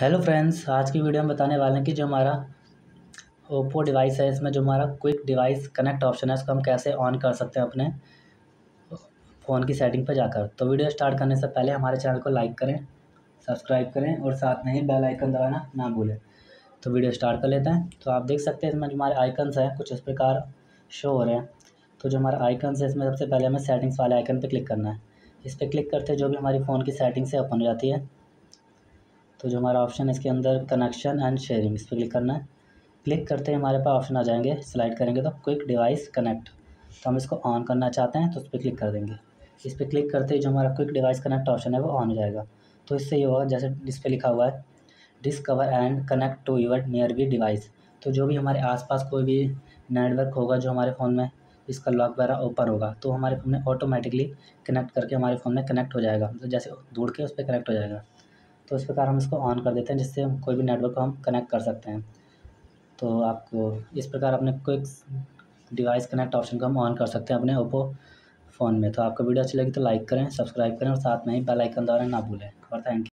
Hello friends, आज की video में बताने वाले हैं कि जो हमारा ओप्पो डिवाइस है इसमें जो हमारा क्विक डिवाइस कनेक्ट ऑप्शन है उसको हम कैसे ऑन कर सकते हैं अपने फ़ोन की सेटिंग पर जाकर। तो वीडियो स्टार्ट करने से पहले हमारे चैनल को लाइक करें, सब्सक्राइब करें और साथ में ही बेल आइकन दबाना ना भूलें। तो वीडियो स्टार्ट कर लेते हैं। तो आप देख सकते हैं इसमें जो हमारे आइकन्स हैं कुछ इस प्रकार शो हो रहे हैं। तो जो हमारा आइकन्स है इसमें सबसे पहले हमें सेटिंग्स वाले आइकन पर क्लिक करना है। इस पर क्लिक करते जो भी हमारी फ़ोन की सेटिंग्स है ओपन हो जाती है। तो जो हमारा ऑप्शन है इसके अंदर कनेक्शन एंड शेयरिंग, इस पर क्लिक करना है। क्लिक करते ही हमारे पास ऑप्शन आ जाएंगे, स्लाइड करेंगे तो क्विक डिवाइस कनेक्ट। तो हम इसको ऑन करना चाहते हैं तो उस पर क्लिक कर देंगे। इस पर क्लिक करते ही जो हमारा क्विक डिवाइस कनेक्ट ऑप्शन है वो ऑन हो जाएगा। तो इससे ये होगा जैसे इस पर लिखा हुआ है discover and connect to your nearby device. तो जो भी हमारे आसपास कोई भी नेटवर्क होगा जो हमारे फ़ोन में इसका लॉक वगैरह ओपन होगा तो हमारे फ़ोन में ऑटोमेटिकली कनेक्ट करके हमारे फ़ोन में कनेक्ट हो जाएगा। तो जैसे दूर के उस पर कनेक्ट हो जाएगा। तो इस प्रकार हम इसको ऑन कर देते हैं जिससे हम कोई भी नेटवर्क को हम कनेक्ट कर सकते हैं। तो आपको इस प्रकार अपने क्विक डिवाइस कनेक्ट ऑप्शन को हम ऑन कर सकते हैं अपने ओप्पो फ़ोन में। तो आपको वीडियो अच्छी लगी तो लाइक करें, सब्सक्राइब करें और साथ में ही बेल आइकन दबाना ना भूलें। और थैंक यू।